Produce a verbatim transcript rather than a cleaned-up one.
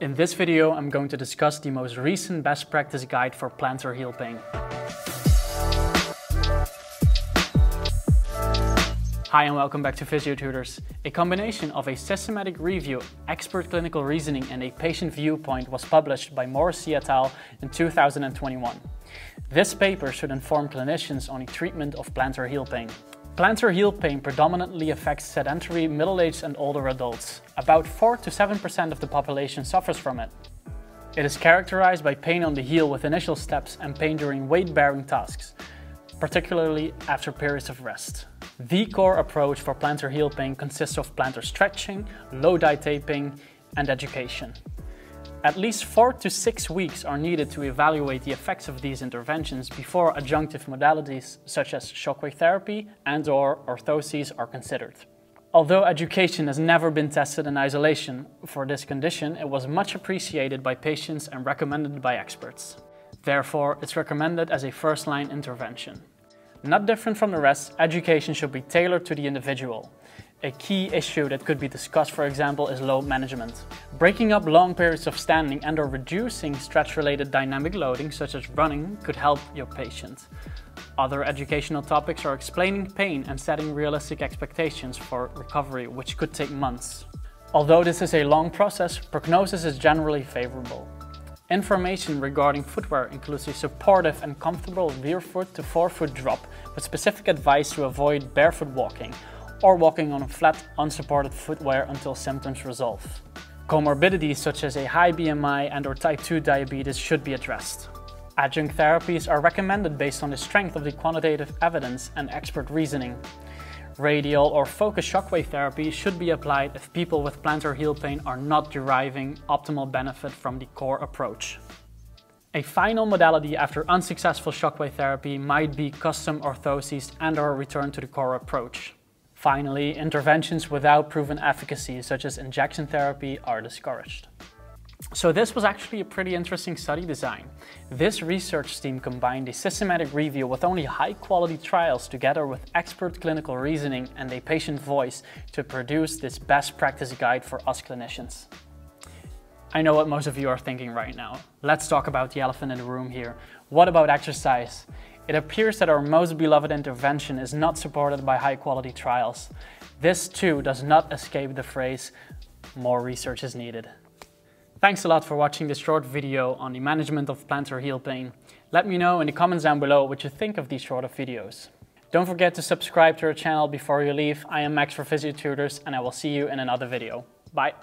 In this video, I'm going to discuss the most recent best practice guide for plantar heel pain. Hi and welcome back to Physiotutors. A combination of a systematic review, expert clinical reasoning and a patient viewpoint was published by Morrissey et al. In two thousand twenty-one. This paper should inform clinicians on the treatment of plantar heel pain. Plantar heel pain predominantly affects sedentary, middle-aged and older adults. About four to seven percent of the population suffers from it. It is characterized by pain on the heel with initial steps and pain during weight-bearing tasks, particularly after periods of rest. The core approach for plantar heel pain consists of plantar stretching, low-dye taping and education. At least four to six weeks are needed to evaluate the effects of these interventions before adjunctive modalities such as shockwave therapy and or orthoses are considered. Although education has never been tested in isolation for this condition, it was much appreciated by patients and recommended by experts. Therefore, it's recommended as a first-line intervention. Not different from the rest, education should be tailored to the individual. A key issue that could be discussed, for example, is load management. Breaking up long periods of standing and or reducing stretch-related dynamic loading, such as running, could help your patient. Other educational topics are explaining pain and setting realistic expectations for recovery, which could take months. Although this is a long process, prognosis is generally favorable. Information regarding footwear includes a supportive and comfortable rear foot to forefoot drop, with specific advice to avoid barefoot walking, or walking on a flat, unsupported footwear until symptoms resolve. Comorbidities such as a high B M I and or type two diabetes should be addressed. Adjunct therapies are recommended based on the strength of the quantitative evidence and expert reasoning. Radial or focused shockwave therapy should be applied if people with plantar heel pain are not deriving optimal benefit from the core approach. A final modality after unsuccessful shockwave therapy might be custom orthoses and or return to the core approach. Finally, interventions without proven efficacy, such as injection therapy, are discouraged. So this was actually a pretty interesting study design. This research team combined a systematic review with only high-quality trials together with expert clinical reasoning and a patient voice to produce this best practice guide for us clinicians. I know what most of you are thinking right now. Let's talk about the elephant in the room here. What about exercise? It appears that our most beloved intervention is not supported by high-quality trials. This too does not escape the phrase, more research is needed. Thanks a lot for watching this short video on the management of plantar heel pain. Let me know in the comments down below what you think of these shorter videos. Don't forget to subscribe to our channel before you leave. I am Max for Physiotutors and I will see you in another video. Bye.